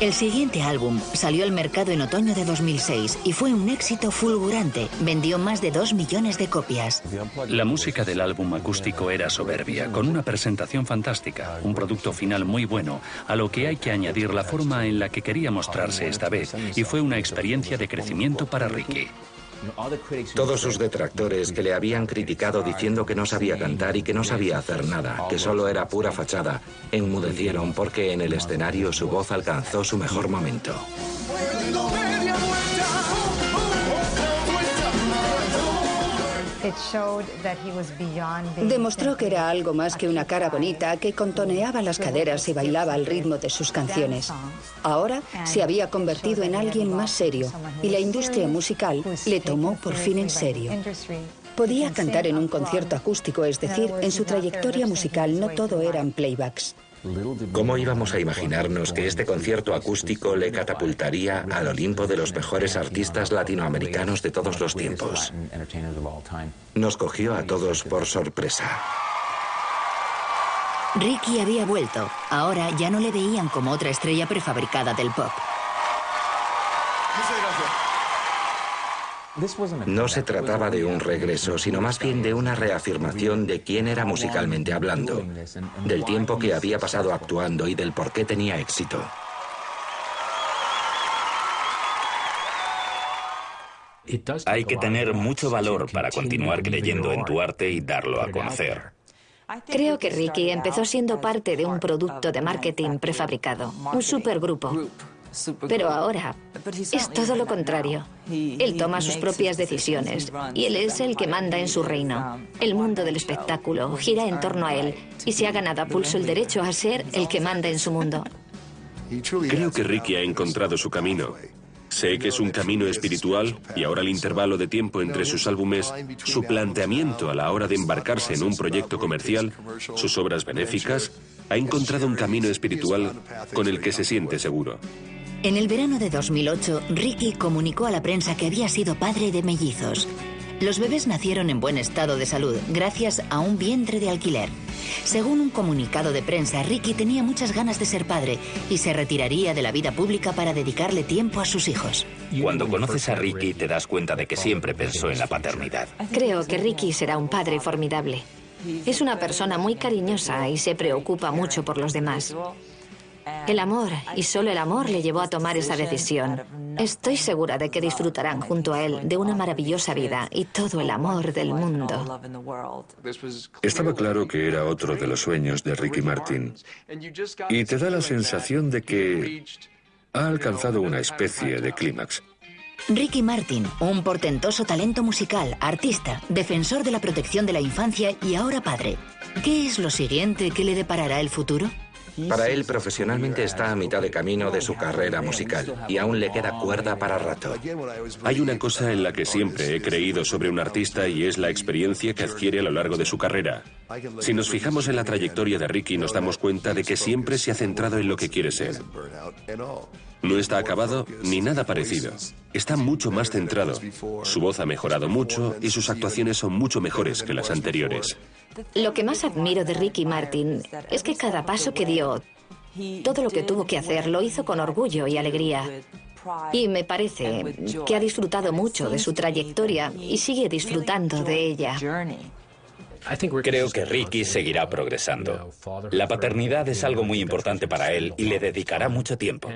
El siguiente álbum salió al mercado en otoño de dos mil seis y fue un éxito fulgurante. Vendió más de dos millones de copias. La música del álbum acústico era soberbia, con una presentación fantástica, un producto final muy bueno, a lo que hay que añadir la forma en la que quería mostrarse esta vez, y fue una experiencia de crecimiento para Ricky. Todos sus detractores que le habían criticado diciendo que no sabía cantar y que no sabía hacer nada, que solo era pura fachada, enmudecieron porque en el escenario su voz alcanzó su mejor momento. Demostró que era algo más que una cara bonita que contoneaba las caderas y bailaba al ritmo de sus canciones. Ahora se había convertido en alguien más serio y la industria musical le tomó por fin en serio. Podía cantar en un concierto acústico, es decir, en su trayectoria musical no todo eran playbacks. ¿Cómo íbamos a imaginarnos que este concierto acústico le catapultaría al Olimpo de los mejores artistas latinoamericanos de todos los tiempos? Nos cogió a todos por sorpresa. Ricky había vuelto. Ahora ya no le veían como otra estrella prefabricada del pop. No se trataba de un regreso, sino más bien de una reafirmación de quién era musicalmente hablando, del tiempo que había pasado actuando y del por qué tenía éxito. Hay que tener mucho valor para continuar creyendo en tu arte y darlo a conocer. Creo que Ricky empezó siendo parte de un producto de marketing prefabricado, un supergrupo. Pero ahora es todo lo contrario. Él toma sus propias decisiones y él es el que manda en su reino. El mundo del espectáculo gira en torno a él y se ha ganado a pulso el derecho a ser el que manda en su mundo. Creo que Ricky ha encontrado su camino. Sé que es un camino espiritual y ahora el intervalo de tiempo entre sus álbumes, su planteamiento a la hora de embarcarse en un proyecto comercial, sus obras benéficas, ha encontrado un camino espiritual con el que se siente seguro. En el verano de dos mil ocho, Ricky comunicó a la prensa que había sido padre de mellizos. Los bebés nacieron en buen estado de salud, gracias a un vientre de alquiler. Según un comunicado de prensa, Ricky tenía muchas ganas de ser padre y se retiraría de la vida pública para dedicarle tiempo a sus hijos. Cuando conoces a Ricky, te das cuenta de que siempre pensó en la paternidad. Creo que Ricky será un padre formidable. Es una persona muy cariñosa y se preocupa mucho por los demás. El amor, y solo el amor, le llevó a tomar esa decisión. Estoy segura de que disfrutarán junto a él de una maravillosa vida y todo el amor del mundo. Estaba claro que era otro de los sueños de Ricky Martin. Y te da la sensación de que ha alcanzado una especie de clímax. Ricky Martin, un portentoso talento musical, artista, defensor de la protección de la infancia y ahora padre. ¿Qué es lo siguiente que le deparará el futuro? Para él, profesionalmente está a mitad de camino de su carrera musical y aún le queda cuerda para rato. Hay una cosa en la que siempre he creído sobre un artista y es la experiencia que adquiere a lo largo de su carrera. Si nos fijamos en la trayectoria de Ricky, nos damos cuenta de que siempre se ha centrado en lo que quiere ser. No está acabado ni nada parecido. Está mucho más centrado. Su voz ha mejorado mucho y sus actuaciones son mucho mejores que las anteriores. Lo que más admiro de Ricky Martin es que cada paso que dio, todo lo que tuvo que hacer, lo hizo con orgullo y alegría. Y me parece que ha disfrutado mucho de su trayectoria y sigue disfrutando de ella. Creo que Ricky seguirá progresando. La paternidad es algo muy importante para él y le dedicará mucho tiempo.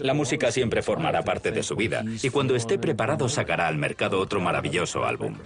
La música siempre formará parte de su vida y cuando esté preparado sacará al mercado otro maravilloso álbum.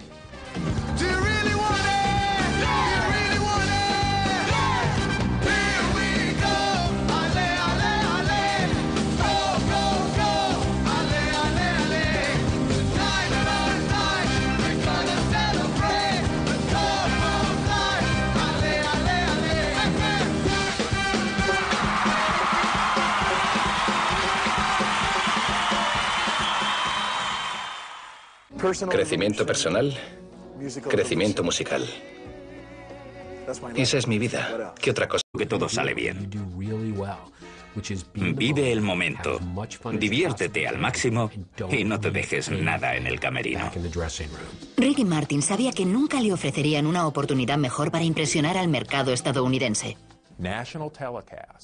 Crecimiento personal, crecimiento musical. Esa es mi vida. ¿Qué otra cosa? Que todo sale bien. Vive el momento, diviértete al máximo y no te dejes nada en el camerino. Ricky Martin sabía que nunca le ofrecerían una oportunidad mejor para impresionar al mercado estadounidense.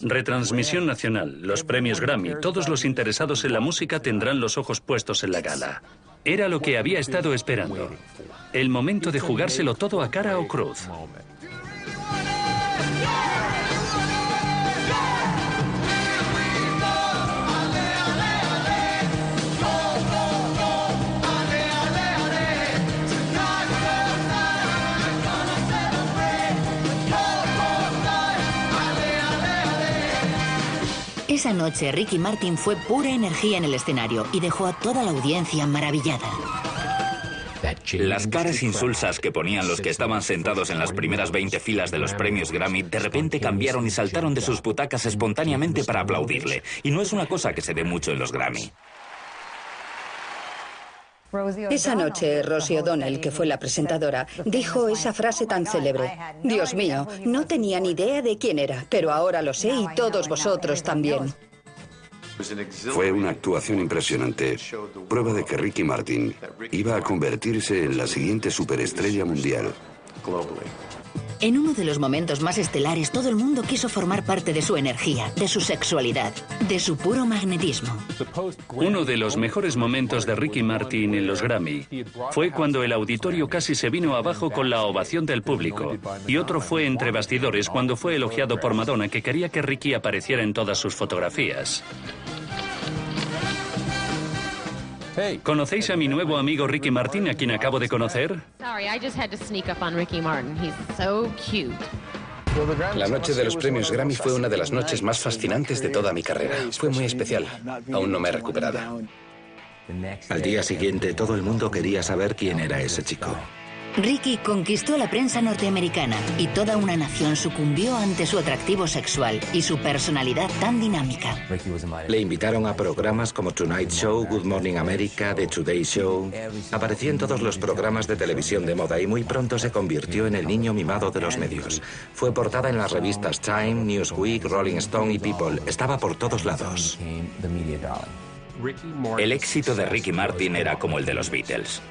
Retransmisión nacional, los premios Grammy, todos los interesados en la música tendrán los ojos puestos en la gala. Era lo que había estado esperando, el momento de jugárselo todo a cara o cruz. Esa noche, Ricky Martin fue pura energía en el escenario y dejó a toda la audiencia maravillada. Las caras insulsas que ponían los que estaban sentados en las primeras veinte filas de los premios Grammy de repente cambiaron y saltaron de sus butacas espontáneamente para aplaudirle. Y no es una cosa que se dé mucho en los Grammy. Esa noche, Rosie O'Donnell, que fue la presentadora, dijo esa frase tan célebre. Dios mío, no tenía ni idea de quién era, pero ahora lo sé y todos vosotros también. Fue una actuación impresionante, prueba de que Ricky Martin iba a convertirse en la siguiente superestrella mundial. En uno de los momentos más estelares, todo el mundo quiso formar parte de su energía, de su sexualidad, de su puro magnetismo. Uno de los mejores momentos de Ricky Martin en los Grammy fue cuando el auditorio casi se vino abajo con la ovación del público, y otro fue entre bastidores cuando fue elogiado por Madonna, que quería que Ricky apareciera en todas sus fotografías. ¿Conocéis a mi nuevo amigo Ricky Martin, a quien acabo de conocer? La noche de los premios Grammy fue una de las noches más fascinantes de toda mi carrera. Fue muy especial. Aún no me he recuperado. Al día siguiente, todo el mundo quería saber quién era ese chico. Ricky conquistó la prensa norteamericana y toda una nación sucumbió ante su atractivo sexual y su personalidad tan dinámica. Le invitaron a programas como Tonight Show, Good Morning America, The Today Show. Apareció en todos los programas de televisión de moda y muy pronto se convirtió en el niño mimado de los medios. Fue portada en las revistas Time, Newsweek, Rolling Stone y People. Estaba por todos lados. El éxito de Ricky Martin era como el de los Beatles.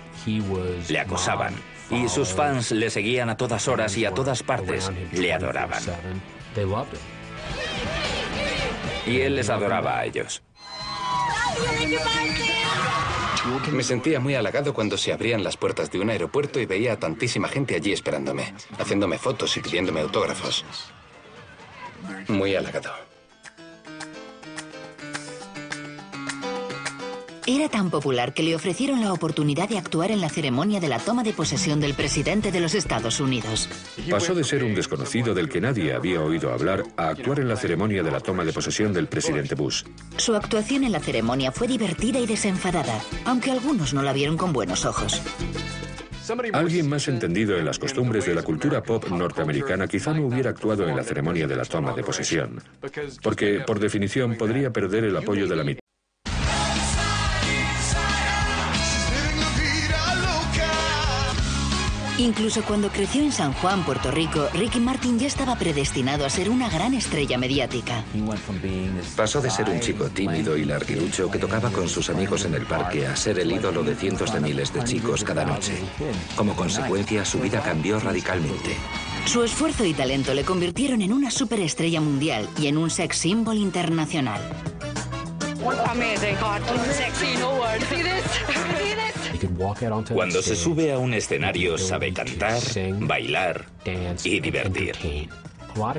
Le acosaban. Y sus fans le seguían a todas horas y a todas partes. Le adoraban. Y él les adoraba a ellos. Me sentía muy halagado cuando se abrían las puertas de un aeropuerto y veía a tantísima gente allí esperándome, haciéndome fotos y pidiéndome autógrafos. Muy halagado. Era tan popular que le ofrecieron la oportunidad de actuar en la ceremonia de la toma de posesión del presidente de los Estados Unidos. Pasó de ser un desconocido del que nadie había oído hablar a actuar en la ceremonia de la toma de posesión del presidente Bush. Su actuación en la ceremonia fue divertida y desenfadada, aunque algunos no la vieron con buenos ojos. Alguien más entendido en las costumbres de la cultura pop norteamericana quizá no hubiera actuado en la ceremonia de la toma de posesión, porque, por definición, podría perder el apoyo de la mitad. Incluso cuando creció en San Juan, Puerto Rico, Ricky Martin ya estaba predestinado a ser una gran estrella mediática. Pasó de ser un chico tímido y larguirucho que tocaba con sus amigos en el parque a ser el ídolo de cientos de miles de chicos cada noche. Como consecuencia, su vida cambió radicalmente. Su esfuerzo y talento le convirtieron en una superestrella mundial y en un sex symbol internacional. Cuando se sube a un escenario sabe cantar, bailar y divertir.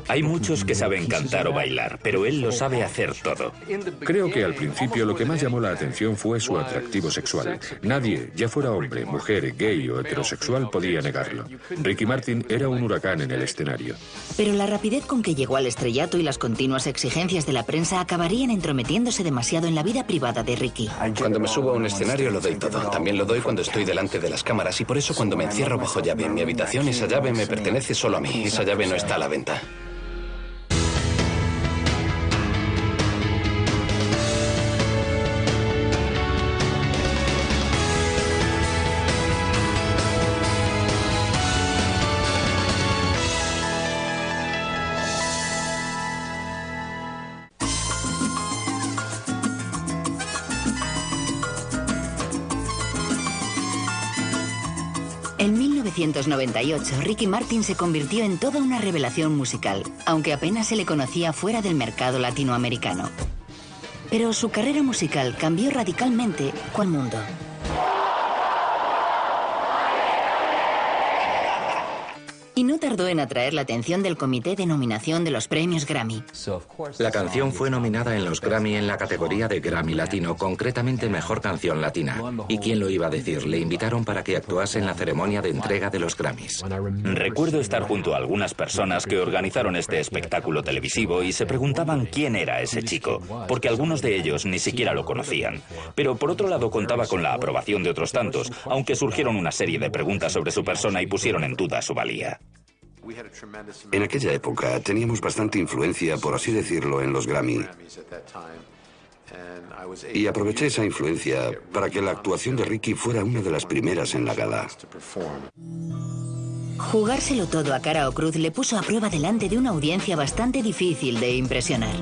Hay muchos que saben cantar o bailar, pero él lo sabe hacer todo. Creo que al principio lo que más llamó la atención fue su atractivo sexual. Nadie, ya fuera hombre, mujer, gay o heterosexual, podía negarlo. Ricky Martin era un huracán en el escenario. Pero la rapidez con que llegó al estrellato y las continuas exigencias de la prensa acabarían entrometiéndose demasiado en la vida privada de Ricky. Cuando me subo a un escenario lo doy todo. También lo doy cuando estoy delante de las cámaras y por eso cuando me encierro bajo llave en mi habitación, esa llave me pertenece solo a mí. Esa llave no está a la venta. En mil novecientos noventa y ocho, Ricky Martin se convirtió en toda una revelación musical, aunque apenas se le conocía fuera del mercado latinoamericano. Pero su carrera musical cambió radicalmente con el mundo. Y no tardó en atraer la atención del comité de nominación de los premios Grammy. La canción fue nominada en los Grammy en la categoría de Grammy Latino, concretamente Mejor Canción Latina. ¿Y quién lo iba a decir? Le invitaron para que actuase en la ceremonia de entrega de los Grammys. Recuerdo estar junto a algunas personas que organizaron este espectáculo televisivo y se preguntaban quién era ese chico, porque algunos de ellos ni siquiera lo conocían. Pero por otro lado contaba con la aprobación de otros tantos, aunque surgieron una serie de preguntas sobre su persona y pusieron en duda su valía. En aquella época teníamos bastante influencia, por así decirlo, en los Grammy. Y aproveché esa influencia para que la actuación de Ricky fuera una de las primeras en la gala. Jugárselo todo a cara o cruz le puso a prueba delante de una audiencia bastante difícil de impresionar.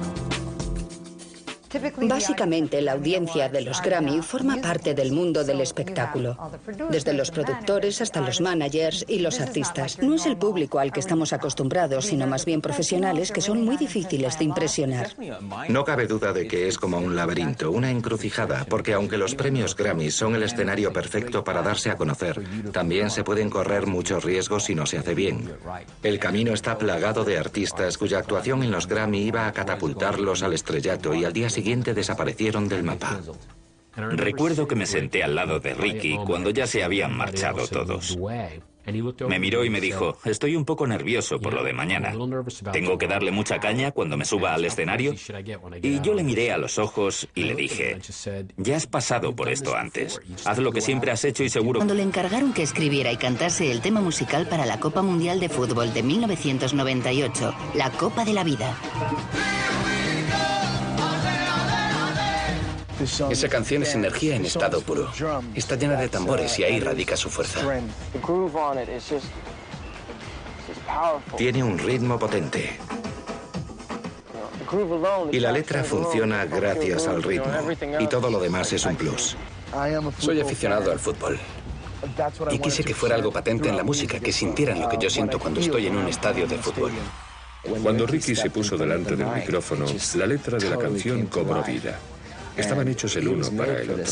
Básicamente, la audiencia de los Grammy forma parte del mundo del espectáculo, desde los productores hasta los managers y los artistas. No es el público al que estamos acostumbrados, sino más bien profesionales que son muy difíciles de impresionar. No cabe duda de que es como un laberinto, una encrucijada, porque aunque los premios Grammy son el escenario perfecto para darse a conocer, también se pueden correr muchos riesgos si no se hace bien. El camino está plagado de artistas cuya actuación en los Grammy iba a catapultarlos al estrellato y al día siguiente siguiente desaparecieron del mapa. Recuerdo que me senté al lado de Ricky cuando ya se habían marchado todos. Me miró y me dijo, estoy un poco nervioso por lo de mañana. ¿Tengo que darle mucha caña cuando me suba al escenario? Y yo le miré a los ojos y le dije, ya has pasado por esto antes. Haz lo que siempre has hecho y seguro... Cuando le encargaron que escribiera y cantase el tema musical para la Copa Mundial de Fútbol de mil novecientos noventa y ocho, la Copa de la Vida. Esa canción es energía en estado puro. Está llena de tambores y ahí radica su fuerza. Tiene un ritmo potente. Y la letra funciona gracias al ritmo. Y todo lo demás es un plus. Soy aficionado al fútbol. Y quise que fuera algo patente en la música, que sintieran lo que yo siento cuando estoy en un estadio de fútbol. Cuando Ricky se puso delante del micrófono, la letra de la canción cobró vida. Estaban hechos el uno para el otro.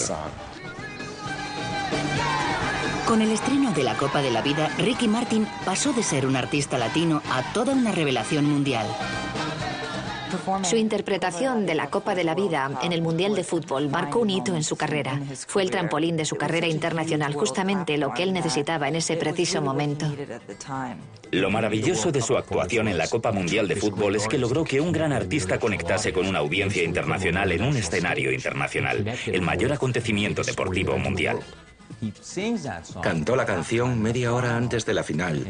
Con el estreno de la Copa de la Vida, Ricky Martin pasó de ser un artista latino a toda una revelación mundial. Su interpretación de la Copa de la Vida en el Mundial de Fútbol marcó un hito en su carrera. Fue el trampolín de su carrera internacional, justamente lo que él necesitaba en ese preciso momento. Lo maravilloso de su actuación en la Copa Mundial de Fútbol es que logró que un gran artista conectase con una audiencia internacional en un escenario internacional, el mayor acontecimiento deportivo mundial. Cantó la canción media hora antes de la final,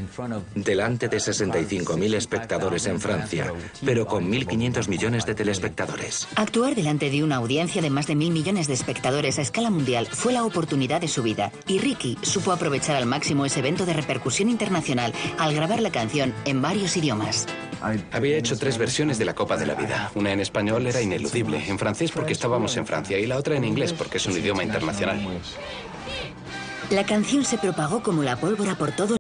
delante de sesenta y cinco mil espectadores en Francia, pero con mil quinientos millones de telespectadores. Actuar delante de una audiencia de más de mil millones de espectadores a escala mundial fue la oportunidad de su vida, y Ricky supo aprovechar al máximo ese evento de repercusión internacional al grabar la canción en varios idiomas. Había hecho tres versiones de la Copa de la Vida. Una en español era ineludible, en francés porque estábamos en Francia, y la otra en inglés porque es un idioma internacional. La canción se propagó como la pólvora por todo el mundo.